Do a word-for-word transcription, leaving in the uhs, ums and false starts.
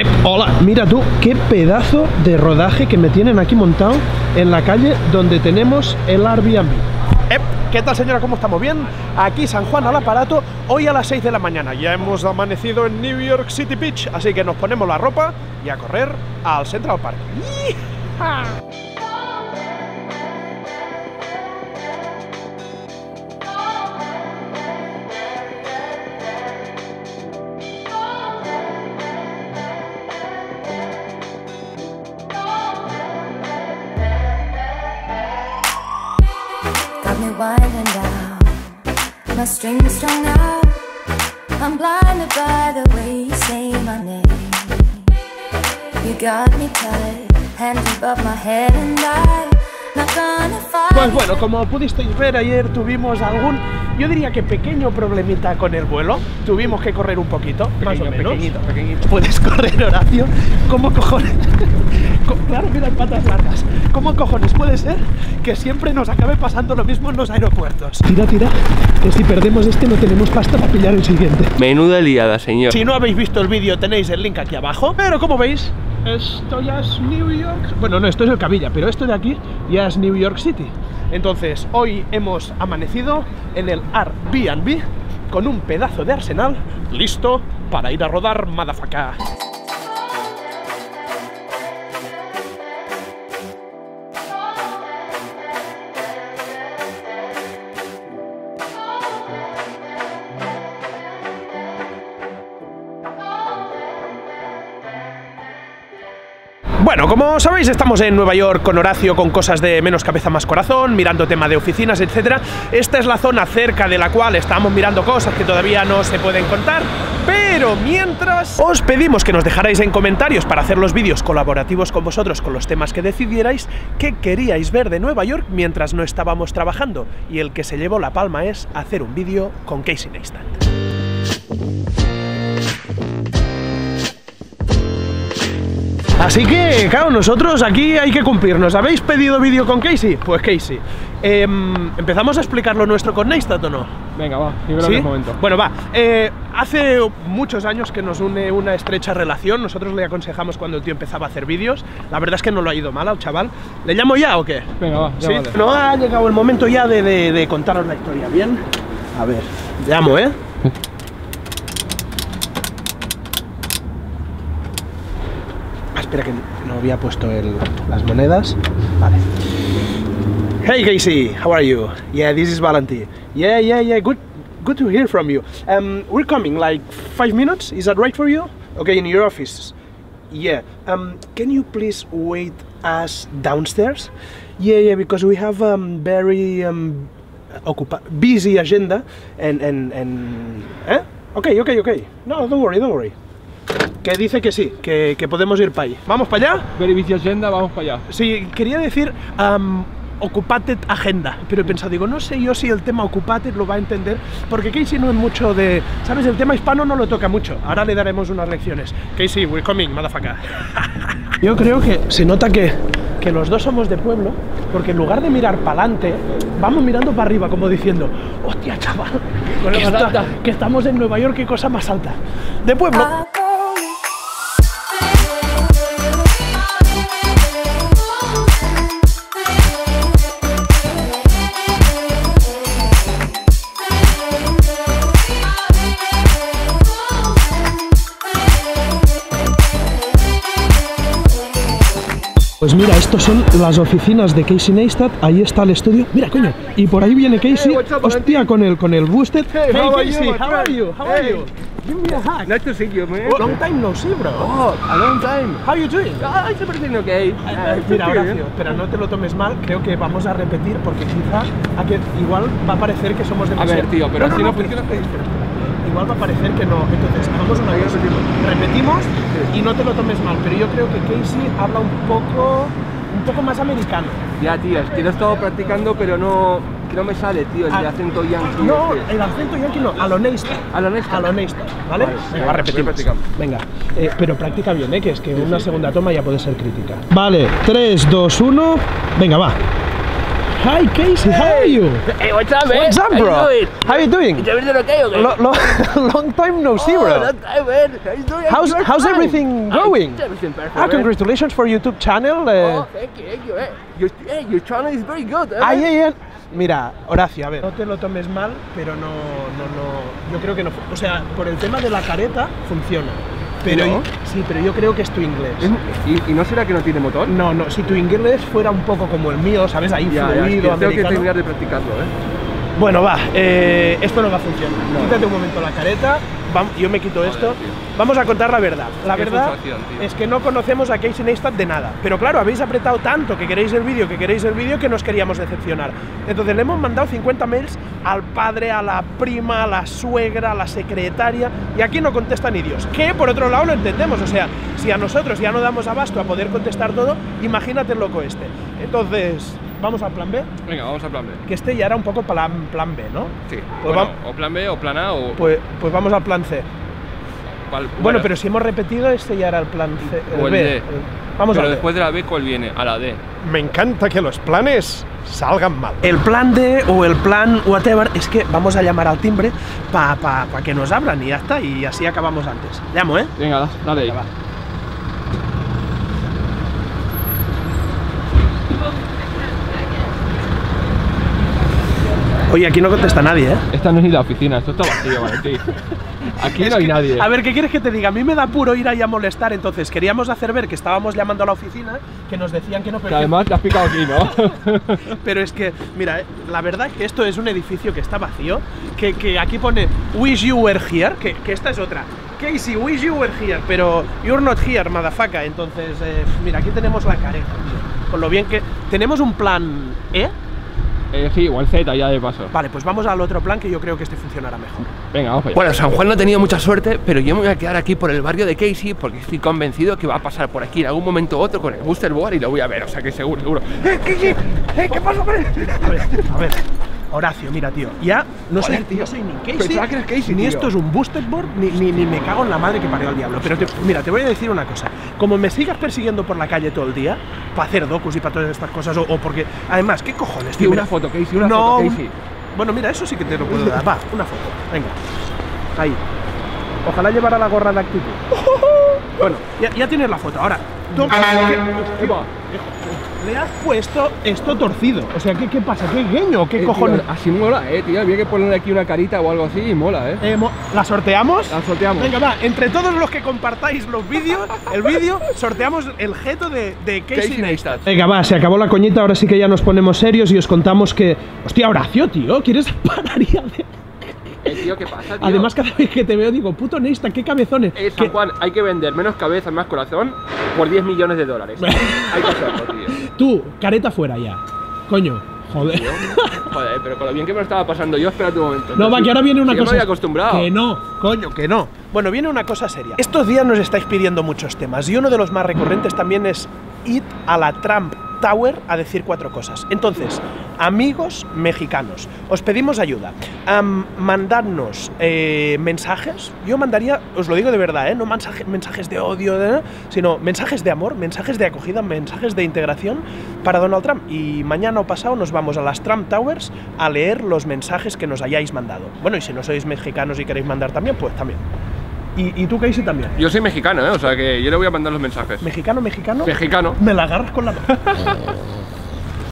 Eh, hola, mira tú, qué pedazo de rodaje que me tienen aquí montado en la calle donde tenemos el Airbnb. Eh, ¿Qué tal, señora? ¿Cómo estamos? ¿Bien? Aquí San Juan al aparato, hoy a las seis de la mañana. Ya hemos amanecido en New York City Beach, así que nos ponemos la ropa y a correr al Central Park. ¡Yija! My strings strung out, I'm blinded by the way you say my name. You got me tight, hand above my head and I, not gonna fight. Pues bueno, como pudisteis ver, ayer tuvimos algún, yo diría que pequeño problemita con el vuelo. Tuvimos que correr un poquito, pequeño, más o menos. Pequeñito, pequeñito. Puedes correr, Horacio, ¿cómo cojones? Claro, mira, patas largas. ¿Cómo cojones puede ser que siempre nos acabe pasando lo mismo en los aeropuertos? Tira, tira, que si perdemos este no tenemos pasta para pillar el siguiente. Menuda liada, señor. Si no habéis visto el vídeo tenéis el link aquí abajo, pero como veis, esto ya es New York... Bueno, no, esto es el Cabilla, pero esto de aquí ya es New York City. Entonces, hoy hemos amanecido en el Airbnb con un pedazo de arsenal listo para ir a rodar, madafaka. Bueno, como sabéis, estamos en Nueva York con Horacio, con cosas de menos cabeza más corazón, mirando tema de oficinas, etcétera. Esta es la zona cerca de la cual estamos mirando cosas que todavía no se pueden contar, pero mientras os pedimos que nos dejarais en comentarios para hacer los vídeos colaborativos con vosotros con los temas que decidierais, qué queríais ver de Nueva York mientras no estábamos trabajando, y el que se llevó la palma es hacer un vídeo con Casey Neistat. Así que, claro, nosotros aquí hay que cumplirnos. ¿Habéis pedido vídeo con Casey? Pues Casey. Eh, ¿Empezamos a explicar lo nuestro con Neistat o no? Venga, va, primero ¿Sí? en el momento. Bueno, va. Eh, hace muchos años que nos une una estrecha relación. Nosotros le aconsejamos cuando el tío empezaba a hacer vídeos. La verdad es que no lo ha ido mal al chaval. ¿Le llamo ya o qué? Venga, va, ¿Sí? vale. No ha llegado el momento ya de, de, de contaros la historia, ¿bien? A ver, llamo, ¿eh? Espera, que no había puesto el, las monedas. Vale. Hey Casey, how are you? Yeah, this is Valenti. Yeah, yeah, yeah. Good, good to hear from you. Um, we're coming like five minutes. Is that right for you? Okay, in your office. Yeah. Um, can you please wait us downstairs? Yeah, yeah, because we have um very um busy agenda and and and. Eh? Okay, okay, okay. No, don't worry, don't worry. Que dice que sí, que, que podemos ir para allí. ¿Vamos para allá? Very busy agenda, vamos para allá. Sí, quería decir um, Occupated Agenda, pero he pensado, digo, no sé yo si el tema Occupated lo va a entender, porque Casey no es mucho de... ¿Sabes? El tema hispano no lo toca mucho. Ahora le daremos unas lecciones. Casey, we're coming, motherfucker. Yo creo que se nota que, que los dos somos de pueblo, porque en lugar de mirar para adelante, vamos mirando para arriba, como diciendo, hostia, chaval, que, está, que estamos en Nueva York, qué cosa más alta. De pueblo. Pues mira, estos son las oficinas de Casey Neistat, ahí está el estudio. Mira, coño, y por ahí viene Casey. Hey, hostia, con el con el boosted. Hey, hey, how are Casey, you, how are you? How hey. are you? Give me a hug. Nice to see you, man. Long time no see, bro. Oh, a long time. How are you doing? Ah, oh, everything okay. Uh, mira, Horacio, pero no te lo tomes mal, creo que vamos a repetir porque quizá a que igual va a parecer que somos demasiado. A ver, tío, pero no, no, así no, no funciona. Igual va a parecer que no, entonces hagamos una vez, repetimos y no te lo tomes mal, pero yo creo que Casey habla un poco, un poco más americano. Ya, tío, es que lo he estado practicando, pero no, que no me sale, tío, el a, acento yankee. No, este. El acento yankee no, a lo Neistat. A lo Neistat. A lo Neistat, ¿vale? Vale, venga, va, repetimos. Venga, eh, pero practica bien, ¿eh? Que es que una segunda toma ya puede ser crítica. Vale, tres, dos, uno, venga, va. Hi Casey, how are you? Hey, what's up, man? What's up, bro? How you doing? How you doing? Is everything okay? okay? Lo lo long time no see, bro. Oh, long time, man. How you doing? How's, how's everything going? Oh, everything perfect, ah, congratulations for YouTube channel. Eh. Oh, thank you, thank you, eh. Your, eh, your channel is very good, eh. Ah, yeah, yeah. Mira, Horacio, a ver. No te lo tomes mal, pero no, no, no. Yo creo que no. O sea, por el tema de la careta, funciona. Pero ¿no? Sí, pero yo creo que es tu inglés. ¿Y, ¿Y no será que no tiene motor? No, no, si tu inglés fuera un poco como el mío, ¿sabes? Ahí ya, fluido, ya, es que americano. Tengo que terminar de practicarlo, ¿eh? Bueno, va, eh, esto no va a funcionar. No. Quítate un momento la careta, vamos, yo me quito esto. Vale, vamos a contar la verdad. La verdad es que no conocemos a Casey Neistat de nada. Pero claro, habéis apretado tanto que queréis el vídeo, que queréis el vídeo, que nos queríamos decepcionar. Entonces le hemos mandado cincuenta mails al padre, a la prima, a la suegra, a la secretaria, y aquí no contesta ni Dios. Que por otro lado lo entendemos, o sea, si a nosotros ya no damos abasto a poder contestar todo, imagínate el loco este. Entonces, ¿vamos al plan B? Venga, vamos al plan B. Que este ya era un poco plan, plan B, ¿no? Sí, pues bueno, o plan B o plan A o... Pues, pues vamos al plan C. Bueno, bueno, pero si hemos repetido, este ya era el plan C, el, o el B. D. Vamos pero a después D. de la B, ¿cuál viene? A la D. Me encanta que los planes salgan mal. El plan D o el plan whatever es que vamos a llamar al timbre para pa, pa que nos abran y ya está, y así acabamos antes. Llamo, ¿eh? Venga, dale ahí. Venga, va. Oye, aquí no contesta nadie, ¿eh? Esta no es ni la oficina, esto está vacío, Valentín. Aquí no hay que, nadie. A ver, ¿qué quieres que te diga? A mí me da puro ir ahí a molestar, entonces queríamos hacer ver que estábamos llamando a la oficina, que nos decían que no... Pero que además te has picado aquí, ¿no? Pero es que, mira, la verdad es que esto es un edificio que está vacío, que, que aquí pone wish you were here, que, que esta es otra. Casey, wish you were here, pero you're not here, motherfucker. Entonces, eh, mira, aquí tenemos la careta, tío. Con lo bien que... Tenemos un plan E. Eh, sí, o el Z, ya de paso. Vale, pues vamos al otro plan que yo creo que este funcionará mejor. Venga, vamos allá. Bueno, San Juan no ha tenido mucha suerte, pero yo me voy a quedar aquí por el barrio de Casey porque estoy convencido que va a pasar por aquí en algún momento u otro con el booster board y lo voy a ver, o sea que seguro, seguro. ¡Eh, Casey! ¡Eh, qué pasa, hombre! A ver, a ver. Horacio, mira, tío, ya no, Joder, soy, tío. no soy ni Casey, que Casey ni tío. esto es un booster board, ni, ni, ni me cago en la madre que parió al diablo. Pero te, mira, te voy a decir una cosa, como me sigas persiguiendo por la calle todo el día, para hacer docus y para todas estas cosas, o, o porque... Además, ¿qué cojones, tío? tío una mira, foto, Casey, una no, foto, Casey. Bueno, mira, eso sí que te lo puedo dar, va, una foto, venga, ahí. Ojalá llevara la gorra de actitud. Bueno, ya, ya tienes la foto, ahora... Docus, ¿qué, qué, le has puesto esto torcido? O sea, ¿qué, qué pasa? ¿Qué gueño? ¿Qué eh, cojones? Tío, así mola, eh, tío. Había que ponerle aquí una carita o algo así y mola, eh. eh mo ¿La sorteamos? La sorteamos. Venga, va. Entre todos los que compartáis los vídeos, el vídeo, sorteamos el jeto de, de Casey, Casey Neistat. Venga, va. Se acabó la coñita. Ahora sí que ya nos ponemos serios y os contamos que... Hostia, Horacio, tío. ¿Quieres parar y hacer? Eh, tío, ¿qué pasa, tío? Además, cada vez que te veo digo, puto Neistat, qué cabezones. Eh, San Juan, hay que vender menos cabeza, más corazón por diez millones de dólares. Hay que hacerlo, tío. Tú, careta fuera ya. Coño, joder. Joder, pero con lo bien que me lo estaba pasando yo, espérate un momento. No, va, que ahora viene una cosa... Que me había acostumbrado. Que no, coño, que no. Bueno, viene una cosa seria. Estos días nos estáis pidiendo muchos temas y uno de los más recurrentes también es ir a la Trump Tower a decir cuatro cosas. Entonces, amigos mexicanos, os pedimos ayuda. Um, mandadnos eh, mensajes. Yo mandaría, os lo digo de verdad, ¿eh? no mensaje, mensajes de odio, de, sino mensajes de amor, mensajes de acogida, mensajes de integración para Donald Trump. Y mañana o pasado nos vamos a las Trump Towers a leer los mensajes que nos hayáis mandado. Bueno, y si no sois mexicanos y queréis mandar también, pues también. Y, y tú, Casey, también. Yo soy mexicano, ¿eh? O sea que yo le voy a mandar los mensajes. ¿Mexicano, mexicano? Mexicano. Me la agarras con la mano.